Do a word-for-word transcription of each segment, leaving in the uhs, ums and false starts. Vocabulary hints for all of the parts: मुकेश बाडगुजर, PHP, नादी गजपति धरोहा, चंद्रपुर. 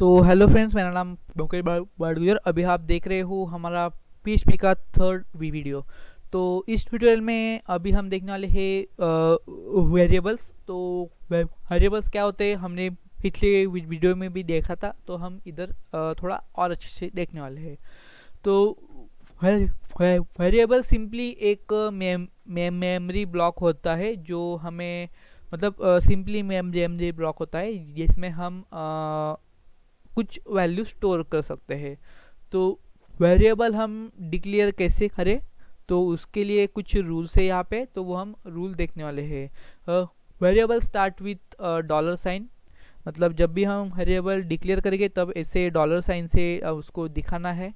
तो hello friends, मेरा नाम मुकेश बाडगुजर। अभी आप देख रहे हो हमारा पीएचपी का थर्ड वीडियो। तो इस ट्यूटोरियल में अभी हम देखने वाले हैं वेरिएबल्स। तो वेरिएबल्स क्या होते हैं हमने पिछले वीडियो में भी देखा था, तो हम इधर थोड़ा और अच्छे से देखने वाले हैं। तो वेरिएबल सिंपली एक मेमोरी ब्लॉक होता है जो हमें मतलब सिंपली मेमोरी ब्लॉक होता है जिसमें हम आ, कुछ वैल्यू स्टोर कर सकते हैं। तो वेरिएबल हम डिक्लेयर कैसे करें, तो उसके लिए कुछ रूल्स है यहाँ पे, तो वो हम रूल देखने वाले हैं। Variable start with dollar sign, मतलब जब भी हम वेरिएबल डिक्लेयर करेंगे तब ऐसे डॉलर साइन से uh, उसको दिखाना है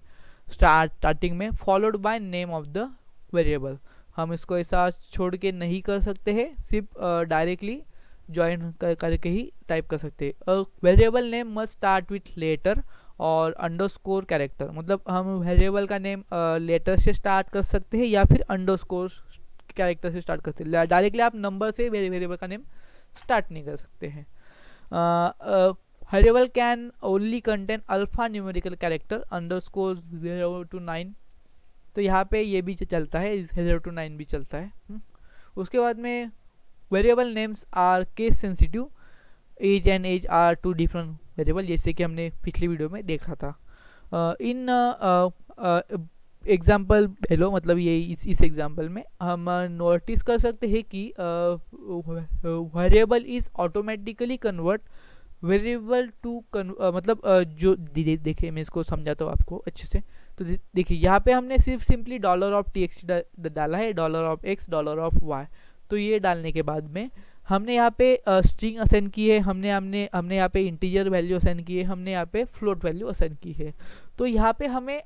स्टार्ट स्टार्टिंग में, followed by name of the variable. हम इसको ऐसा छोड़ के नहीं कर सकते हैं, सिर्फ डायरेक्टली uh, ज्वाइन कर करके ही टाइप कर सकते हैं। Variable name must start with letter और अंडरस्कोर कैरेक्टर, मतलब हम वेरिएबल का नेम लेटर uh, से स्टार्ट कर सकते हैं या फिर अंडरस्कोर कैरेक्टर से स्टार्ट कर सकते हैं। डायरेक्टली आप नंबर से वेरिएबल का नेम स्टार्ट नहीं कर सकते हैं। Variable can only contain alpha numerical character underscore zero to nine, तो यहाँ पे ये भी चलता है, जीरो टू नाइन भी चलता है। हुँ? उसके बाद में variable names are case sensitive, as and as are two different variable, जैसे कि हमने पिछली वीडियो में देखा था। इन एग्जांपल हेलो, मतलब ये इस इस एग्जांपल में हम नोटिस कर सकते हैं कि variable is automatically convert variable to मतलब uh, जो देखिए मैं इसको समझाता हूँ आपको अच्छे से। तो देखिए यहाँ पे हमने सिर्फ simply dollar of T X डाला है, dollar of X, dollar of Y. तो ये डालने के बाद में हमने यहाँ पे स्ट्रिंग असाइन की है, हमने हमने हमने यहाँ पे इंटीजर वैल्यू असाइन की है, हमने यहाँ पे फ्लोट वैल्यू असाइन की है। तो यहाँ पे हमें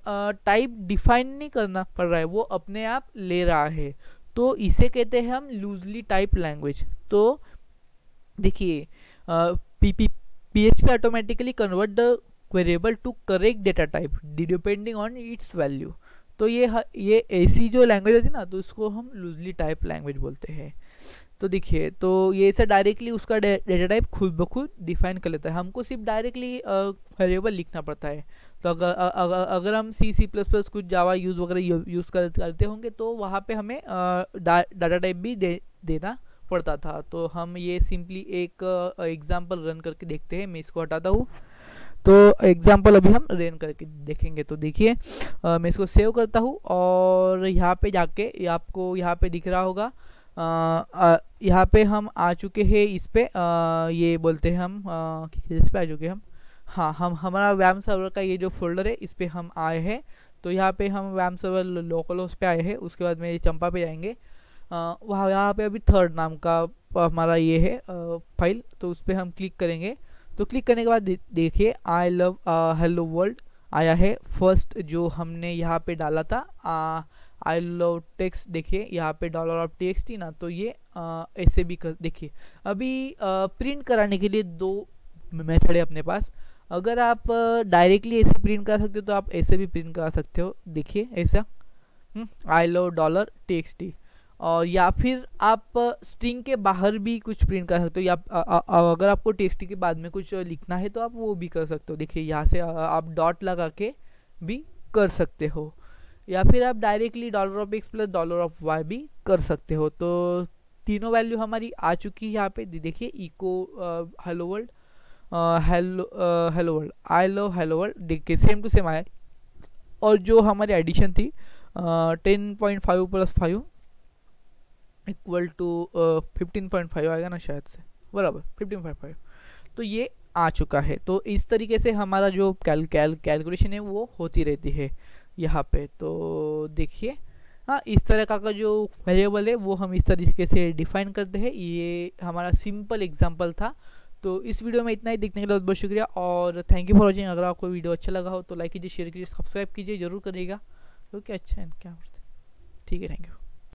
टाइप डिफाइन नहीं करना पड़ रहा है, वो अपने आप ले रहा है। तो इसे कहते हैं हम लूजली टाइप लैंग्वेज। तो देखिए PHP automatically convert the variable to correct data type depending on its value. तो ये ये ऐसी जो लैंग्वेज है ना, तो इसको हम लूजली टाइप लैंग्वेज बोलते हैं। तो देखिए, तो ये ऐसा डायरेक्टली उसका डेटा टाइप खुद ब खुद डिफाइन कर लेता है, हमको सिर्फ डायरेक्टली वेरिएबल लिखना पड़ता है। तो अगर अगर, अगर हम सी सी प्लस प्लस कुछ जावा यूज़ वगैरह यूज़ करते होंगे तो वहाँ पे हमें डाटा टाइप भी दे, देना पड़ता था। तो हम ये सिंपली एक एग्जाम्पल रन करके देखते हैं, मैं इसको हटाता हूँ। तो एग्जाम्पल अभी हम रन करके देखेंगे। तो देखिए मैं इसको सेव करता हूँ और यहाँ पे जाके आपको यहाँ पे दिख रहा होगा, यहाँ पे हम आ चुके हैं इस पे, आ, ये बोलते हैं हम आ, इस पे आ चुके हम हाँ हम हमारा वैम सर्वर का ये जो फोल्डर है इस पे हम आए हैं। तो यहाँ पे हम वैम सर्वर लोकल होस्ट पे आए हैं। उसके बाद में चंपा पे जाएंगे, वहाँ यहाँ पे अभी थर्ड नाम का हमारा ये है फाइल, तो उस पर हम क्लिक करेंगे। तो क्लिक करने के बाद दे, देखिए आई लव हेलो वर्ल्ड आया है। फर्स्ट जो हमने यहाँ पे डाला था आई लव टेक्स्ट, देखिए यहाँ पे डॉलर ऑफ टी एक्स थी ना, तो ये ऐसे भी कर देखिए। अभी आ, प्रिंट कराने के लिए दो मेथड है अपने पास। अगर आप डायरेक्टली ऐसे प्रिंट करा सकते हो तो आप ऐसे भी प्रिंट करा सकते हो, देखिए ऐसा I love dollar T X T. और या फिर आप स्ट्रिंग के बाहर भी कुछ प्रिंट कर सकते हो, या आ, आ, आ, अगर आपको टेक्स्ट के बाद में कुछ लिखना है तो आप वो भी कर सकते हो। देखिए यहाँ से आ, आप डॉट लगा के भी कर सकते हो, या फिर आप directly dollar of X plus dollar of Y भी कर सकते हो। तो तीनों वैल्यू हमारी आ चुकी है यहाँ पे, देखिए echo hello world hello hello world I low hello world, देखिए सेम टू सेम आया। और जो हमारी एडिशन थी ten point five plus five equal to fifteen point five आएगा ना शायद से, बराबर फिफ्टीन पॉइंट फाइव। तो ये आ चुका है। तो इस तरीके से हमारा जो कैल कैल कैलकुलेशन है वो होती रहती है यहाँ पे। तो देखिए हाँ, इस तरह का, का जो वेरिएबल है वो हम इस तरीके से डिफाइन करते हैं। ये हमारा सिंपल एग्जांपल था। तो इस वीडियो में इतना ही, देखने के लिए बहुत बहुत शुक्रिया और थैंक यू फॉर वॉचिंग। अगर आपको वीडियो अच्छा लगा हो तो लाइक कीजिए, शेयर कीजिए, सब्सक्राइब कीजिए, जरूर करिएगा। ओके, अच्छा है क्या, ठीक है, थैंक यू।